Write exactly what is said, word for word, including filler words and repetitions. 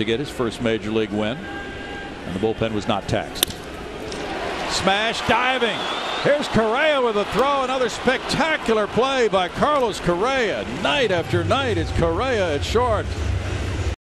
to get his first major league win, and the bullpen was not taxed. Smash diving. Here's Correa with a throw. Another spectacular play by Carlos Correa. Night after night, it's Correa at short.